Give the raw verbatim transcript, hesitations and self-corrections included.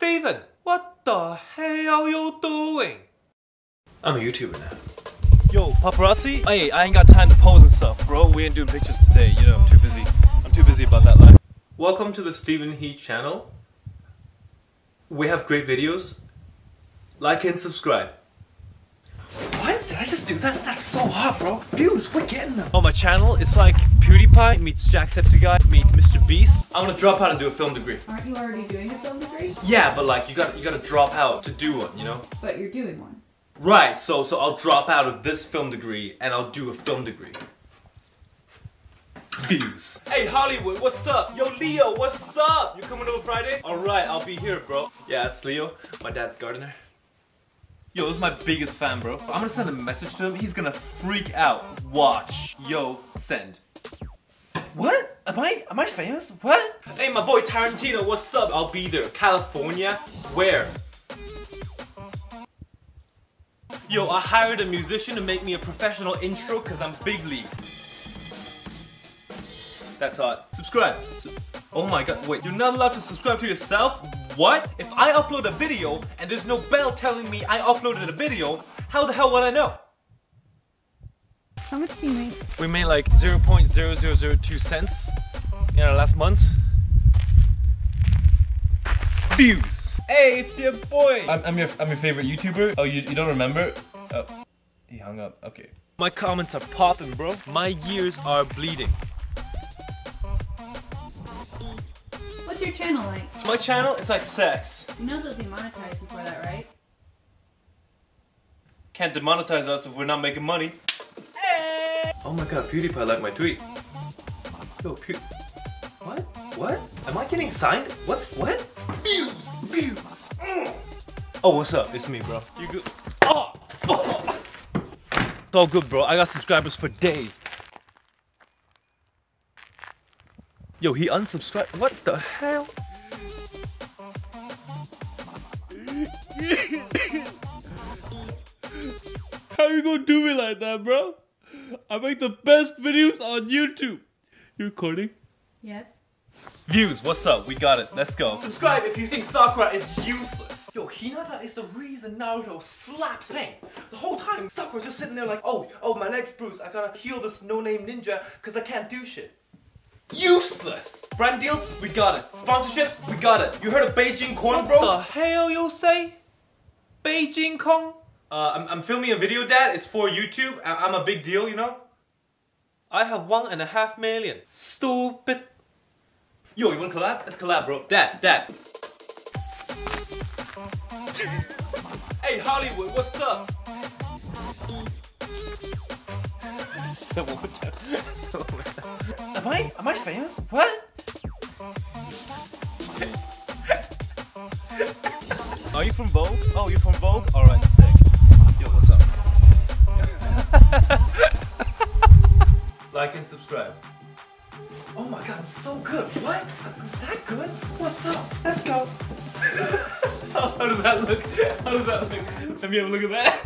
Steven, what the hell are you doing? I'm a YouTuber now. Yo, paparazzi? Hey, I ain't got time to pose and stuff, bro. We ain't doing pictures today. You know, I'm too busy. I'm too busy about that life. Welcome to the Steven He channel. We have great videos. Like and subscribe. What? Did I just do that? That's so hot, bro. Views, we're getting them. On my channel, it's like PewDiePie meets Jacksepticeye meets Mister Beast. I want to drop out and do a film degree. Aren't you already doing a film degree? Yeah, but like, you gotta, you gotta drop out to do one, you know? But you're doing one. Right, so, so I'll drop out of this film degree and I'll do a film degree. Views. Hey Hollywood, what's up? Yo Leo, what's up? You coming over Friday? Alright, I'll be here, bro. Yeah, it's Leo, my dad's gardener. Yo, this is my biggest fan, bro. I'm gonna send a message to him, he's gonna freak out. Watch. Yo, send. What? Am I, am I famous? What? Hey, my boy Tarantino, what's up? I'll be there. California? Where? Yo, I hired a musician to make me a professional intro because I'm big leagues. That's hot. Subscribe. Oh my god, wait, you're not allowed to subscribe to yourself? What? If I upload a video and there's no bell telling me I uploaded a video, how the hell would I know? How much do you make? We made like zero point zero zero zero two cents in our last month. Views. Hey, it's your boy! I'm, I'm, your, I'm your favorite YouTuber. Oh, you, you don't remember? Oh, he hung up. Okay. My comments are popping, bro. My ears are bleeding. What's your channel like? My channel? It's like sex. You know they'll demonetize you for that, right? Can't demonetize us if we're not making money. Hey! Oh my god, PewDiePie liked my tweet. Yo, Pew... What? What? Am I getting signed? What's... what? Views! Views! Mm. Oh, what's up? It's me, bro. You good? Oh. Oh! It's all good, bro. I got subscribers for days. Yo, he unsubscribed. What the hell? How you gonna do me like that, bro? I make the best videos on YouTube. You recording? Yes. Views, what's up? We got it. Let's go. Subscribe if you think Sakura is useless. Yo, Hinata is the reason Naruto slaps pain. The whole time, Sakura's just sitting there like, oh, oh, my leg's bruised. I gotta heal this no-name ninja because I can't do shit. Useless. Brand deals, we got it. Sponsorships, we got it. You heard of Beijing Kong, bro? What the hell you say? Beijing Kong? Uh, I'm, I'm filming a video, Dad. It's for YouTube. I I'm a big deal, you know? I have one and a half million. Stupid. Yo, you wanna collab? Let's collab, bro. Dad, dad. Hey, Hollywood, what's up? Am I, am I famous? What? Are you from Vogue? Oh, you from Vogue? Alright, sick. Yo, what's up? Like and subscribe. Oh my god, I'm so good. What? I'm that good? What's up? Let's go. How does that look? How does that look? Let me have a look at that.